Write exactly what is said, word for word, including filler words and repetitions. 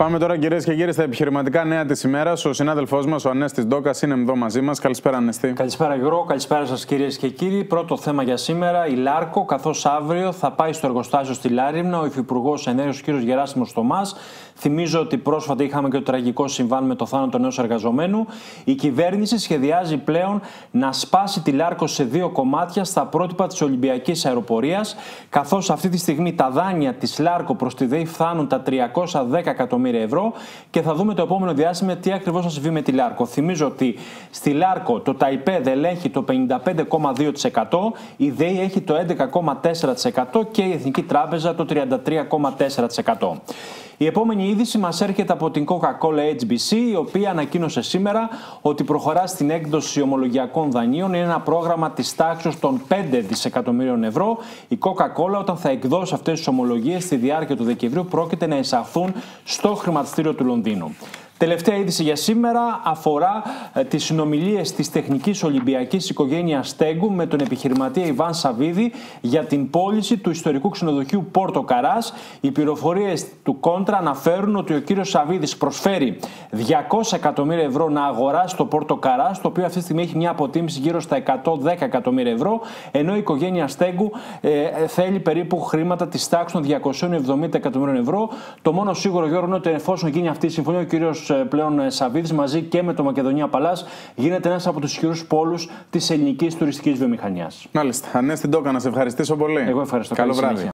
Πάμε τώρα, κυρίες και κύριοι, στα επιχειρηματικά νέα της ημέρας. Ο συνάδελφός μας, ο Ανέστης Ντόκας, είναι εδώ μαζί μας. Καλησπέρα, Ανέστη. Καλησπέρα, Γιώργο. Καλησπέρα σας, κυρίες και κύριοι. Πρώτο θέμα για σήμερα, η ΛΑΡΚΟ, καθώς αύριο θα πάει στο εργοστάσιο στη Λάριμνα ο Υφυπουργός Ενέργειας, ο κ. Γεράσιμος Τομάς. Θυμίζω ότι πρόσφατα είχαμε και το τραγικό συμβάν με το θάνατο ενός εργαζομένου. Η κυβέρνηση σχεδιάζει πλέον να σπάσει τη ΛΑΡΚΟ σε δύο κομμάτια στα πρότυπα της Ολυμπιακής Αεροπορίας, καθώς αυτή τη στιγμή τα δάνεια της ΛΑΡΚΟ προς τη ΔΕΗ φτάνουν τα τριακόσια δέκα εκατομμύρια ευρώ και θα δούμε το επόμενο διάστημα τι ακριβώς θα συμβεί με τη ΛΑΡΚΟ. Θυμίζω ότι στη ΛΑΡΚΟ το ΤΑΙΠΕΔ ελέγχει το πενήντα πέντε κόμμα δύο τοις εκατό, η ΔΕΗ έχει το έντεκα κόμμα τέσσερα τοις εκατό και η Εθνική Τράπεζα το τριάντα τρία κόμμα τέσσερα τοις εκατό. Η επόμενη είδηση μας έρχεται από την Coca-Cola H B C, η οποία ανακοίνωσε σήμερα ότι προχωρά στην έκδοση ομολογιακών δανείων. Είναι ένα πρόγραμμα της τάξης των πέντε δισεκατομμυρίων ευρώ. Η Coca-Cola, όταν θα εκδώσει αυτές τις ομολογίες στη διάρκεια του Δεκεμβρίου, πρόκειται να εισαχθούν στο χρηματιστήριο του Λονδίνου. Τελευταία είδηση για σήμερα αφορά τις συνομιλίες της τεχνικής Ολυμπιακής οικογένειας Τέγκου με τον επιχειρηματία Ιβάν Σαββίδη για την πώληση του ιστορικού ξενοδοχείου Πόρτο Καρράς. Οι πληροφορίες του Κόντρα αναφέρουν ότι ο κύριος Σαββίδης προσφέρει διακόσια εκατομμύρια ευρώ να αγοράσει το Πόρτο Καρράς, το οποίο αυτή τη στιγμή έχει μια αποτίμηση γύρω στα εκατόν δέκα εκατομμύρια ευρώ, ενώ η οικογένεια Τέγκου ε, θέλει περίπου χρήματα της τάξης των διακοσίων εβδομήντα εκατομμυρίων ευρώ. Το μόνο σίγουρο, Γιώργο, είναι ότι εφόσον γίνει αυτή η συμφωνία, ο κύριος πλέον Σαββίδης μαζί και με το Μακεδονία Παλάς γίνεται ένας από τους ισχυρούς πόλους της ελληνικής τουριστικής βιομηχανίας. Μάλιστα. Ανέστη Ντόκα, να σε ευχαριστήσω πολύ. Εγώ ευχαριστώ. Καλό βράδυ.